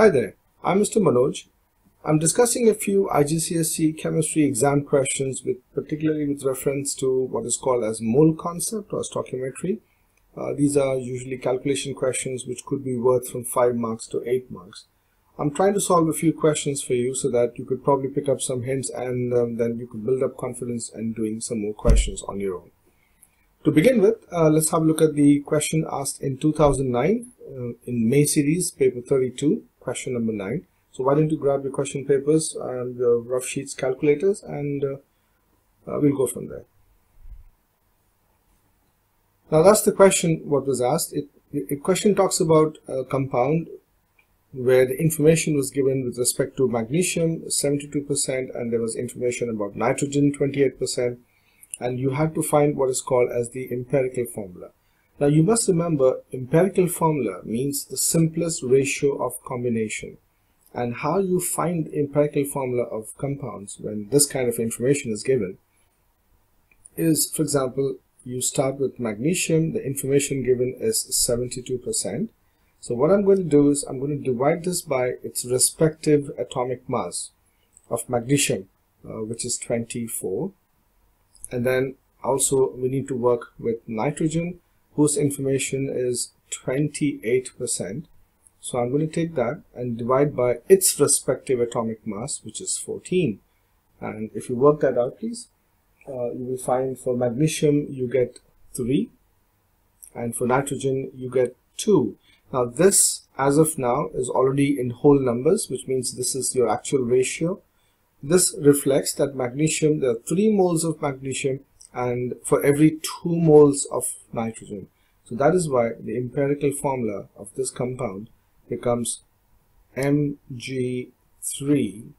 Hi there, I'm Mr. Manoj. I'm discussing a few IGCSE chemistry exam questions particularly with reference to what is called as mole concept or stoichiometry. These are usually calculation questions which could be worth from 5 marks to 8 marks. I'm trying to solve a few questions for you so that you could probably pick up some hints and then you could build up confidence in doing some more questions on your own. To begin with, let's have a look at the question asked in 2009 in May series, paper 32. Question number 9. So why don't you grab your question papers and the rough sheets calculators and we'll go from there. Now that's the question what was asked. The question talks about a compound where the information was given with respect to magnesium 72% and there was information about nitrogen 28% and you had to find what is called as the empirical formula. Now you must remember, empirical formula means the simplest ratio of combination, and how you find the empirical formula of compounds when this kind of information is given is, for example, you start with magnesium, the information given is 72%. So what I'm going to do is I'm going to divide this by its respective atomic mass of magnesium, which is 24, and then also we need to work with nitrogen, whose information is 28%. So I'm going to take that and divide by its respective atomic mass, which is 14. And if you work that out, please, you will find for magnesium you get 3 and for nitrogen you get 2. Now this, as of now, is already in whole numbers, which means this is your actual ratio. This reflects that magnesium, there are 3 moles of magnesium and for every 2 moles of nitrogen. So that is why the empirical formula of this compound becomes Mg3N2,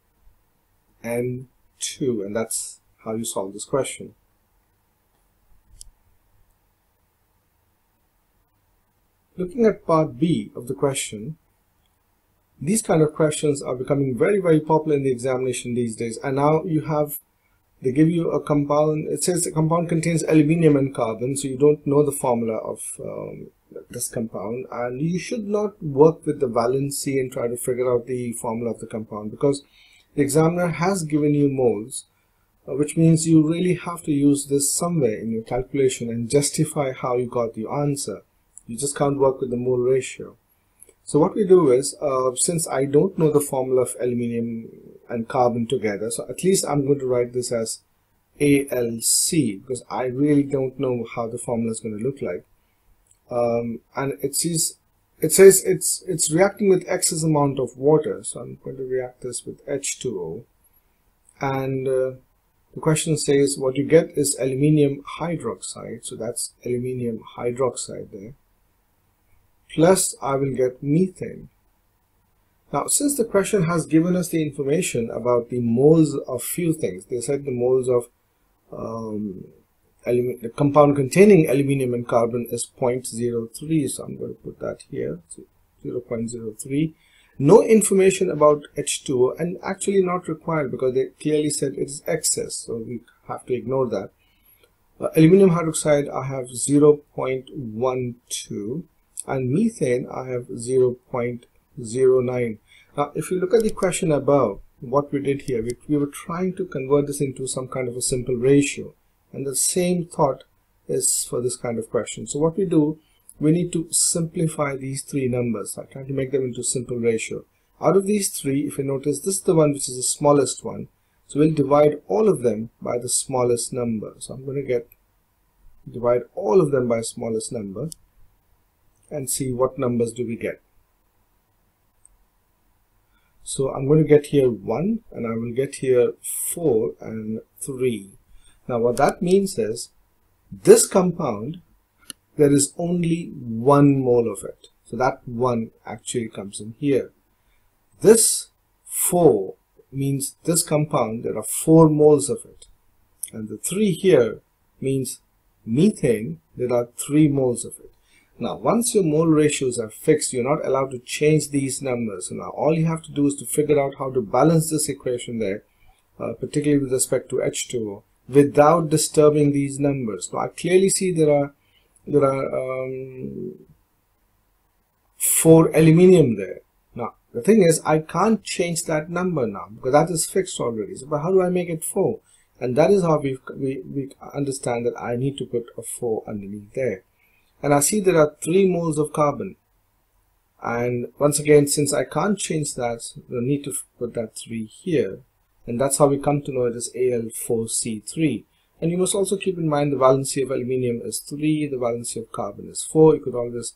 and that's how you solve this question. Looking at part B of the question, these kind of questions are becoming very, very popular in the examination these days, and now you have they give you a compound. It says the compound contains aluminium and carbon, so you don't know the formula of this compound, and you should not work with the valency and try to figure out the formula of the compound, because the examiner has given you moles, which means you really have to use this somewhere in your calculation and justify how you got the answer. You just can't work with the mole ratio. So what we do is, since I don't know the formula of aluminium and carbon together, so at least I'm going to write this as ALC, because I really don't know how the formula is going to look like. And it says it's reacting with X's amount of water, so I'm going to react this with H2O. And the question says what you get is aluminium hydroxide, so that's aluminium hydroxide there. Plus I will get methane. Now, since the question has given us the information about the moles of few things, they said the moles of the compound containing aluminium and carbon is 0.03, so I'm going to put that here, so 0.03. No information about H2O, and actually not required because they clearly said it is excess, so we have to ignore that. Aluminium hydroxide I have 0.12. and methane I have 0.09. Now if you look at the question above, what we did here, we were trying to convert this into some kind of a simple ratio, and the same thought is for this kind of question. So what we do, we need to simplify these 3 numbers. I try to make them into simple ratio. Out of these 3, if you notice, this is the one which is the smallest one, so we'll divide all of them by the smallest number. So I'm going to divide all of them by smallest number and see what numbers do we get. So I'm going to get here 1, and I will get here 4 and 3. Now what that means is, this compound, there is only 1 mole of it, so that 1 actually comes in here. This 4 means this compound, there are 4 moles of it, and the 3 here means methane, there are 3 moles of it. Now, once your mole ratios are fixed, you're not allowed to change these numbers. So now all you have to do is to figure out how to balance this equation there, particularly with respect to H2O, without disturbing these numbers. Now, I clearly see there are 4 aluminium there. Now, The thing is, I can't change that number now because that is fixed already. So, but how do I make it 4? And that is how we understand that I need to put a 4 underneath there. And I see there are 3 moles of carbon. And once again, since I can't change that, we'll need to put that 3 here. And that's how we come to know it is Al4C3. And you must also keep in mind the valency of aluminium is 3, the valency of carbon is 4. You could always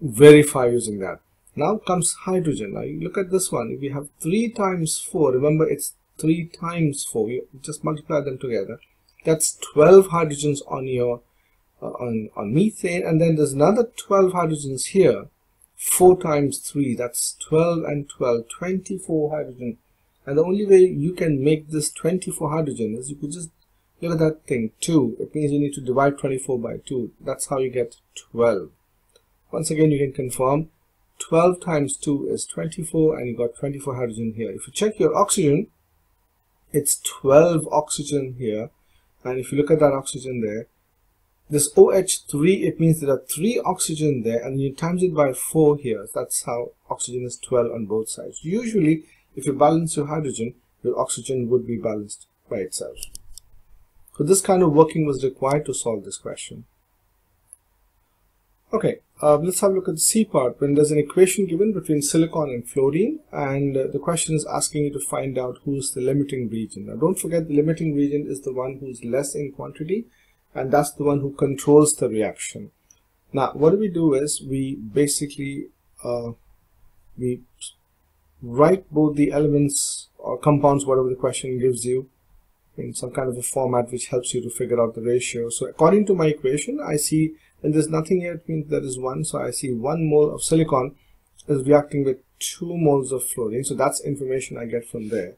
verify using that. Now comes hydrogen. Now you look at this one. If you have 3 times 4, remember it's 3 times 4. You just multiply them together. That's 12 hydrogens on your on methane, and then there's another 12 hydrogens here. 4 times 3, that's 12 and 12, 24 hydrogen. And the only way you can make this 24 hydrogen is you could just look at that thing 2. It means you need to divide 24 by 2. That's how you get 12. Once again, you can confirm 12 times 2 is 24, and you got 24 hydrogen here. If you check your oxygen, it's 12 oxygen here, and if you look at that oxygen there, this OH3, it means there are 3 oxygen there, and you times it by 4 here. That's how oxygen is 12 on both sides. Usually, if you balance your hydrogen, your oxygen would be balanced by itself. So this kind of working was required to solve this question. Okay, let's have a look at the C part. When there's an equation given between silicon and fluorine, and the question is asking you to find out who's the limiting region. Now, don't forget the limiting region is the one who's less in quantity, and that's the one who controls the reaction. Now, what do we do is we basically we write both the elements or compounds, whatever the question gives you, in some kind of a format which helps you to figure out the ratio. So according to my equation, I see, and there's nothing here, it means there is 1. So I see 1 mole of silicon is reacting with 2 moles of fluorine. So that's information I get from there.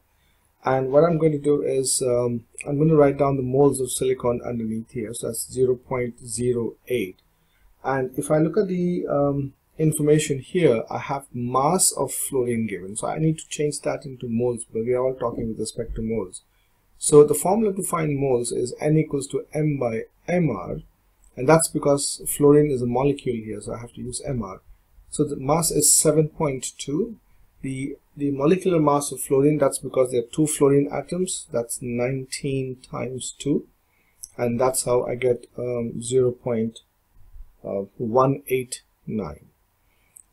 And what I'm going to do is I'm going to write down the moles of silicon underneath here. So that's 0.08. And if I look at the information here, I have mass of fluorine given. So I need to change that into moles, but we are all talking with respect to moles. So the formula to find moles is N = m/mR. And that's because fluorine is a molecule here. So I have to use MR. So the mass is 7.2. The molecular mass of fluorine, that's because there are 2 fluorine atoms, that's 19 times 2, and that's how I get 0.189.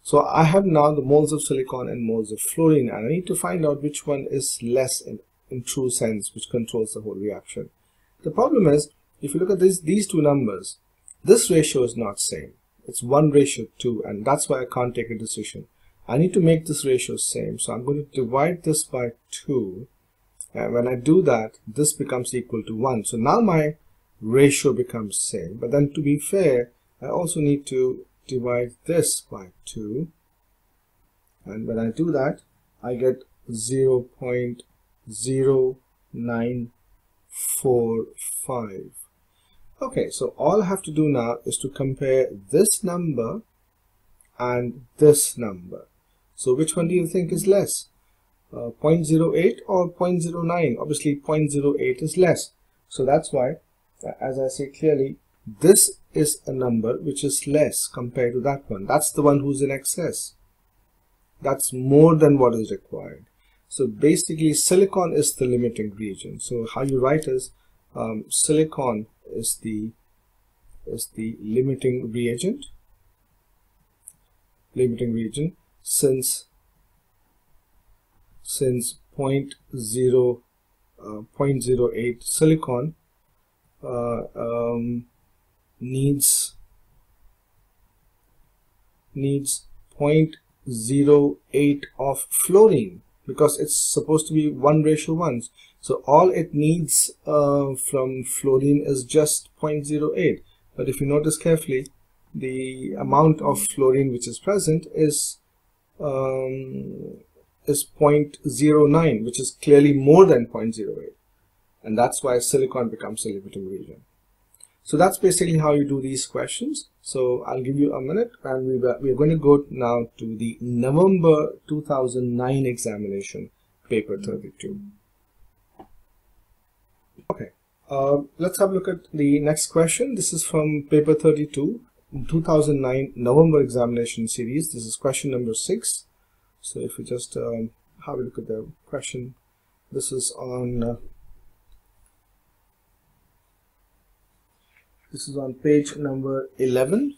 So I have now the moles of silicon and moles of fluorine, and I need to find out which one is less in true sense, which controls the whole reaction. The problem is, if you look at these 2 numbers, this ratio is not same. It's 1:2, and that's why I can't take a decision. I need to make this ratio same, so I'm going to divide this by 2, and when I do that, this becomes equal to 1. So now my ratio becomes same, but then to be fair, I also need to divide this by 2, and when I do that, I get 0.0945. Okay, so all I have to do now is to compare this number and this number. So which one do you think is less, 0.08 or 0.09? Obviously 0.08 is less. So that's why, as I say clearly, this is a number which is less compared to that one. That's the one who's in excess. That's more than what is required. So basically silicon is the limiting region. So how you write is silicon is the limiting region since 0.08 silicon needs 0.08 of fluorine because it's supposed to be 1:1. So all it needs from fluorine is just 0.08. But if you notice carefully, the amount of fluorine which is present is 0.09, which is clearly more than 0.08, and that's why silicon becomes a limiting region. So that's basically how you do these questions. So I'll give you a minute, and we are going to go now to the November 2009 examination, paper 32. Okay, let's have a look at the next question. This is from paper 32. 2009 November examination series. This is question number 6. So if we just have a look at the question, this is on page number 11.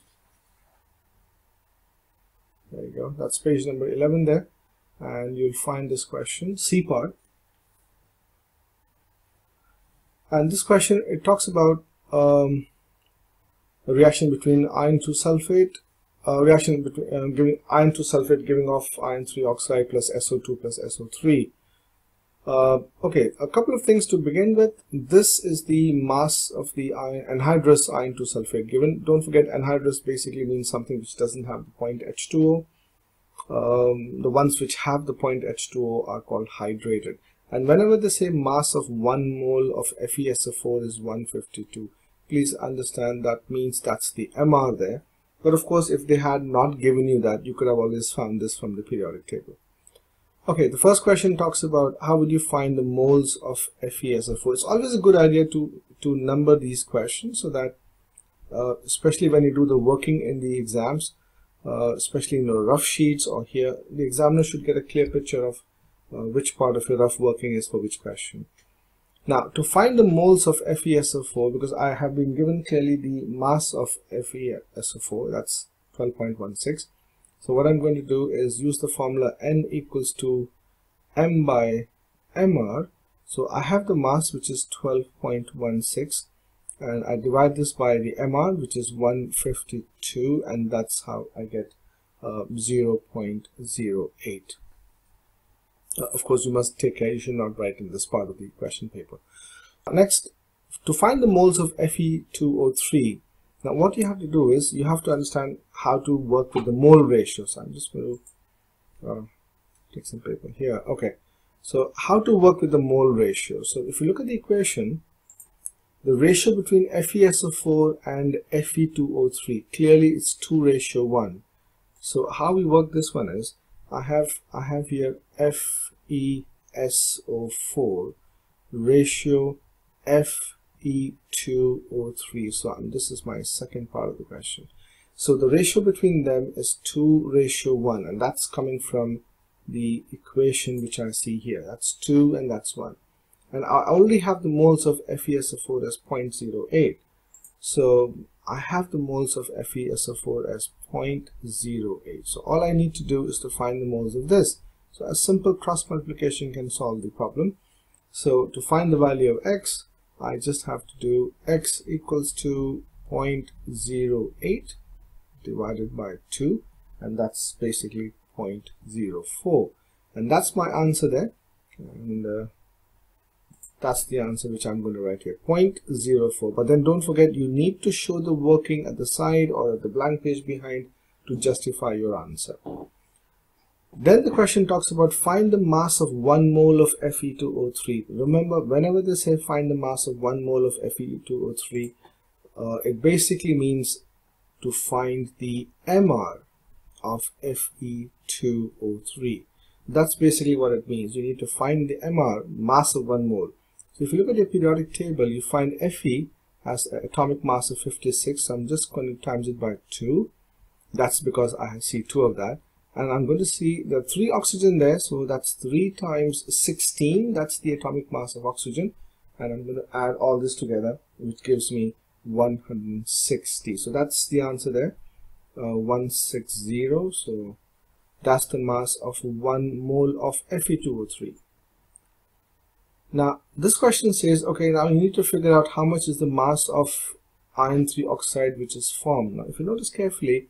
There you go, that's page number 11 there, and you'll find this question, C part. And this question, it talks about a reaction between iron 2 sulfate, reaction between iron 2 sulfate giving off iron 3 oxide plus SO2 plus SO3. Okay, a couple of things to begin with. This is the mass of the anhydrous iron 2 sulfate given. Don't forget, anhydrous basically means something which doesn't have the point H2O. The ones which have the point H2O are called hydrated. And whenever they say mass of 1 mole of FeSO4 is 152, please understand that means that's the MR there. But of course, if they had not given you that, you could have always found this from the periodic table. Okay, the first question talks about how would you find the moles of FeSO4. It's always a good idea to number these questions so that, especially when you do the working in the exams, especially in the rough sheets or here, the examiner should get a clear picture of which part of your rough working is for which question. Now, to find the moles of FeSO4, because I have been given clearly the mass of FeSO4, that's 12.16. So what I'm going to do is use the formula N equals to M by MR. So I have the mass, which is 12.16, and I divide this by the MR, which is 152, and that's how I get 0.08. Of course, you must take care, you should not write in this part of the question paper. Next, to find the moles of Fe2O3, now what you have to do is, you have to understand how to work with the mole ratio. So I'm just going to take some paper here. Okay, so how to work with the mole ratio. So if you look at the equation, the ratio between FeSO4 and Fe2O3, clearly it's 2:1. So how we work this one is, I have here FeSO4 ratio Fe2O3. So this is my second part of the question. So the ratio between them is 2:1, and that's coming from the equation which I see here. That's 2 and that's 1. And I already have the moles of FeSO4 as 0.08. So I have the moles of FeSO4 as 0.08. So all I need to do is to find the moles of this. So a simple cross multiplication can solve the problem. So to find the value of x, I just have to do x equals to 0.08 divided by 2, and that's basically 0.04. And that's my answer there. And that's the answer which I'm going to write here, 0.04. But then don't forget, you need to show the working at the side or at the blank page behind to justify your answer. Then the question talks about find the mass of 1 mole of Fe2O3. Remember, whenever they say find the mass of 1 mole of Fe2O3, it basically means to find the MR of Fe2O3. That's basically what it means. You need to find the MR, mass of 1 mole. If you look at your periodic table, you find Fe has an atomic mass of 56. So I'm just going to times it by 2. That's because I see 2 of that. And I'm going to see there are 3 oxygen there. So that's 3 times 16. That's the atomic mass of oxygen. And I'm going to add all this together, which gives me 160. So that's the answer there, 160. So that's the mass of 1 mole of Fe2O3. Now, this question says, okay, now you need to figure out how much is the mass of iron 3 oxide which is formed. Now, if you notice carefully,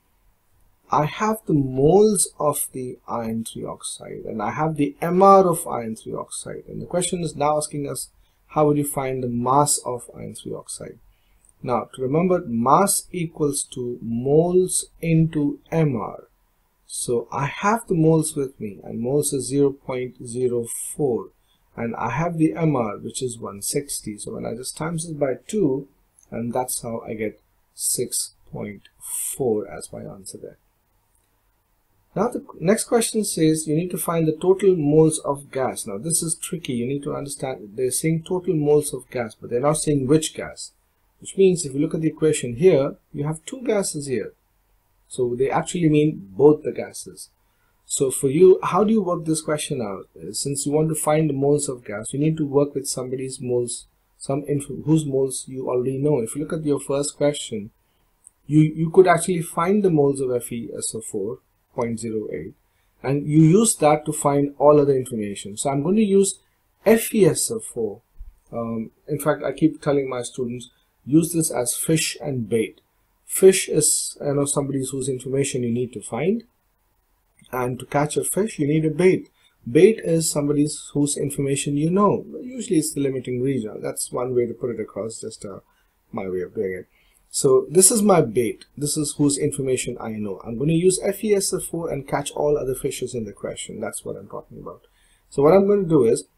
I have the moles of the iron 3 oxide and I have the MR of iron 3 oxide. And the question is now asking us, how would you find the mass of iron 3 oxide? Now, to remember, mass equals to moles into MR. So, I have the moles with me, and moles is 0.04. And I have the MR, which is 160. So when I just times it by 2, and that's how I get 6.4 as my answer there. Now the next question says you need to find the total moles of gas. Now this is tricky. You need to understand they're saying total moles of gas, but they're not saying which gas. Which means if you look at the equation here, you have 2 gases here. So they actually mean both the gases. So for you, how do you work this question out? Since you want to find the moles of gas, you need to work with somebody's moles, whose moles you already know. If you look at your first question, you could actually find the moles of FeSO4, 0.08, and you use that to find all other information. So I'm going to use FeSO4. In fact, I keep telling my students, use this as fish and bait. Fish is, you know, somebody's whose information you need to find, and to catch a fish you need a bait. Bait is somebody's whose information you know. Usually it's the limiting region. That's one way to put it across, just my way of doing it. So this is my bait. This is whose information I know. I'm going to use FeSO4 and catch all other fishes in the question. That's what I'm talking about. So what I'm going to do is,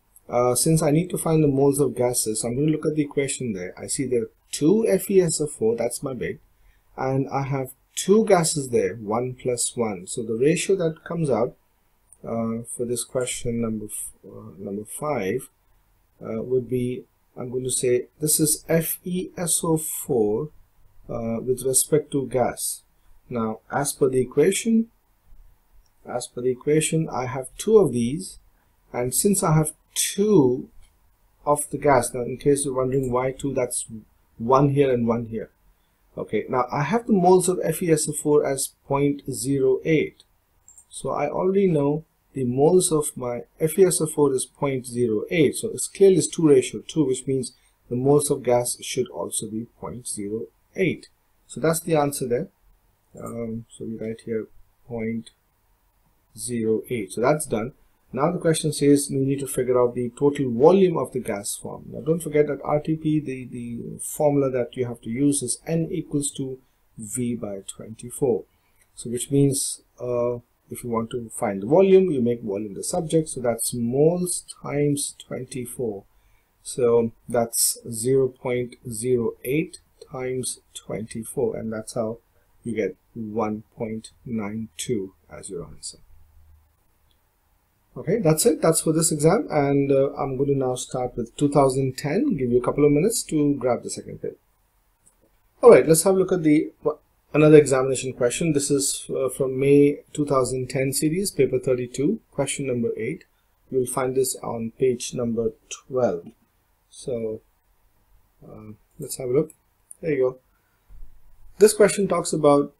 since I need to find the moles of gases, I'm going to look at the equation there. I see there are 2 FeSO4, that's my bait, and I have 2 gases there, 1 plus 1. So the ratio that comes out for this question number 5 would be, I'm going to say this is FeSO4 with respect to gas. Now as per the equation I have 2 of these, and since I have 2 of the gas, now in case you're wondering why 2, that's 1 here and 1 here. Okay, now I have the moles of FeSO4 as 0.08, so I already know the moles of my FeSO4 is 0.08, so it's clearly it's 2:2, which means the moles of gas should also be 0.08. So that's the answer there. So we write here 0.08. So that's done. Now the question says we need to figure out the total volume of the gas form. Now don't forget that RTP, the formula that you have to use is N = V/24. So which means if you want to find the volume, you make volume the subject. So that's moles times 24. So that's 0.08 times 24, and that's how you get 1.92 as your answer. Okay, that's it. That's for this exam, and I'm going to now start with 2010. Give you a couple of minutes to grab the second paper. All right, let's have a look at another examination question. This is from May 2010 series, paper 32, question number 8. You'll find this on page number 12. So let's have a look. There you go. This question talks about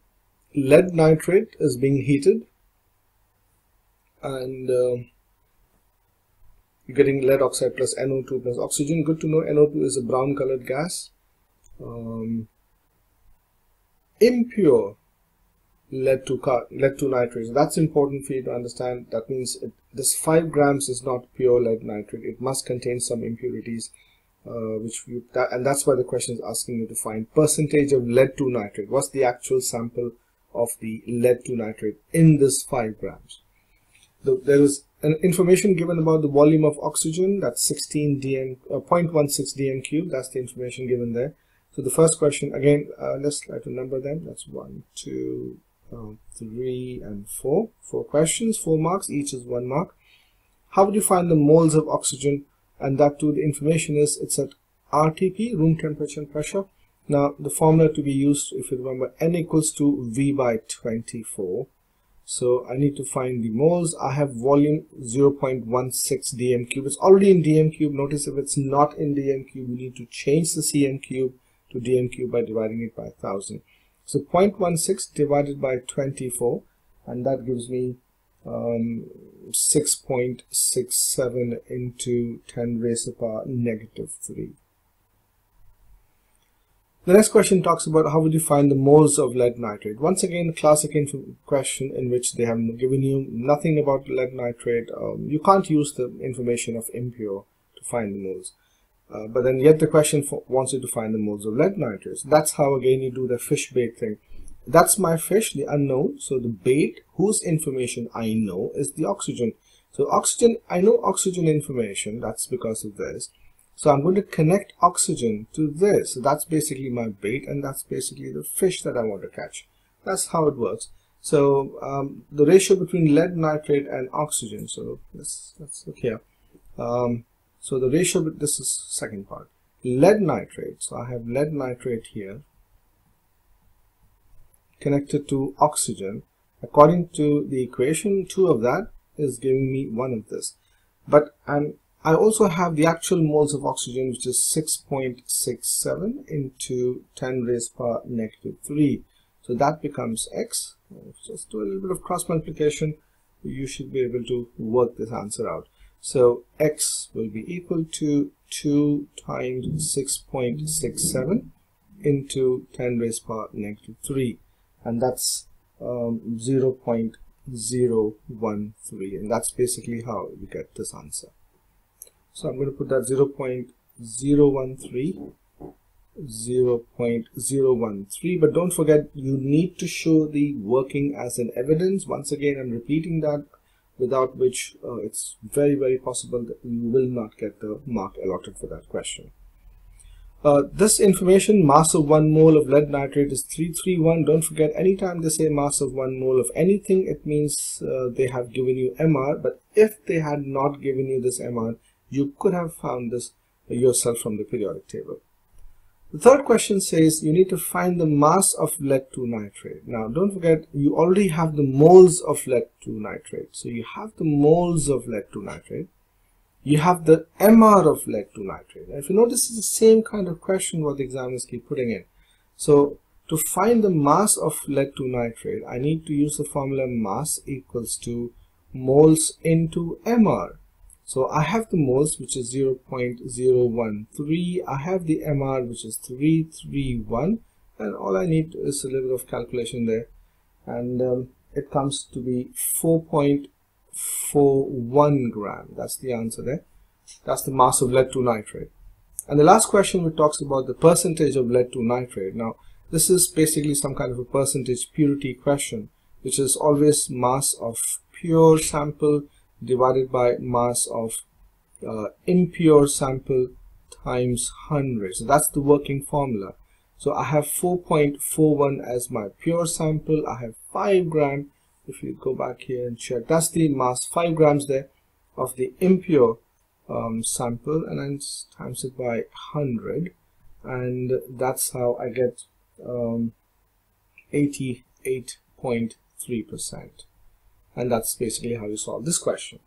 lead nitrate is being heated, and you're getting lead oxide plus NO2 plus oxygen. Good to know NO2 is a brown colored gas. Impure lead to nitrate, so that's important for you to understand. That means this 5 grams is not pure lead nitrate. It must contain some impurities, and that's why the question is asking you to find percentage of lead to nitrate. What's the actual sample of the lead to nitrate in this 5 grams? There is an information given about the volume of oxygen. That's 0.16 dm cube. That's the information given there. So the first question again, let's try to number them. That's 1, 2, 3, and 4. 4 questions, 4 marks. Each is 1 mark. How would you find the moles of oxygen? And that too, the information is it's at RTP, room temperature and pressure. Now the formula to be used, if you remember, N = V/24. So I need to find the moles. I have volume 0.16 dm cube. It's already in dm cube. Notice if it's not in dm cube, we need to change the cm cube to dm cube by dividing it by 1000. So 0.16 divided by 24, and that gives me 6.67 into 10⁻³ . The next question talks about how would you find the moles of lead nitrate. Once again, a classic question in which they have given you nothing about lead nitrate. You can't use the information of impure to find the moles. But then yet the question wants you to find the moles of lead nitrate. So that's how again you do the fish bait thing. That's my fish, the unknown. So the bait whose information I know is the oxygen. So oxygen, I know oxygen information. That's because of this. So I'm going to connect oxygen to this. So that's basically my bait, and that's basically the fish that I want to catch. That's how it works. So the ratio between lead nitrate and oxygen. So let's look here. So the ratio, this is second part. Lead nitrate. So I have lead nitrate here connected to oxygen, According to the equation, 2 of that is giving me 1 of this. But I also have the actual moles of oxygen, which is 6.67 into 10 raised power negative 3. So that becomes X. Just do a little bit of cross multiplication. You should be able to work this answer out. So X will be equal to 2 times 6.67 into 10 raised power negative 3. And that's 0.013. And that's basically how you get this answer. So I'm going to put that 0.013, 0.013. But don't forget, you need to show the working as an evidence. Once again, I'm repeating that, without which it's very, very possible that you will not get the mark allotted for that question. This information, mass of 1 mole of lead nitrate is 331. Don't forget, anytime they say mass of 1 mole of anything, it means they have given you MR. But if they had not given you this MR, you could have found this yourself from the periodic table. The third question says you need to find the mass of lead2 nitrate. Now, don't forget, you already have the moles of lead2 nitrate. So you have the moles of lead2 nitrate. You have the MR of lead2 nitrate. And if you notice, it's the same kind of question what the examiners keep putting in. So to find the mass of lead2 nitrate, I need to use the formula mass equals to moles into MR. So I have the moles, which is 0.013. I have the MR, which is 331. And all I need is a little bit of calculation there. And it comes to be 4.41 gram. That's the answer there. That's the mass of lead2 nitrate. And the last question, which talks about the percentage of lead2 nitrate. Now, this is basically some kind of a percentage purity question, which is always mass of pure sample divided by mass of impure sample times 100. So that's the working formula. So I have 4.41 as my pure sample. I have 5 gram. If you go back here and check, that's the mass, 5 grams there of the impure sample, and then times it by 100, and that's how I get 88.3%. And that's basically how you solve this question.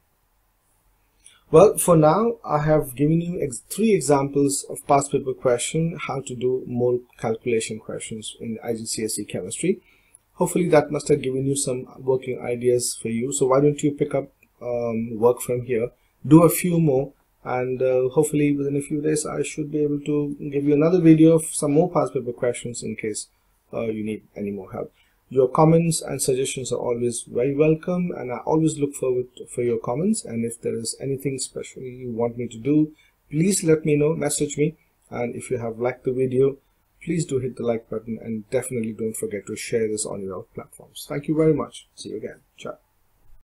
Well, for now, I have given you three examples of past paper question, how to do mole calculation questions in IGCSE chemistry. Hopefully that must have given you some working ideas for you. So why don't you pick up work from here, do a few more, and hopefully within a few days I should be able to give you another video of some more past paper questions in case you need any more help. Your comments and suggestions are always very welcome, and I always look forward for your comments. And if there is anything special you want me to do, please let me know, message me. And if you have liked the video, please do hit the like button, and definitely don't forget to share this on your platforms. Thank you very much. See you again. Ciao.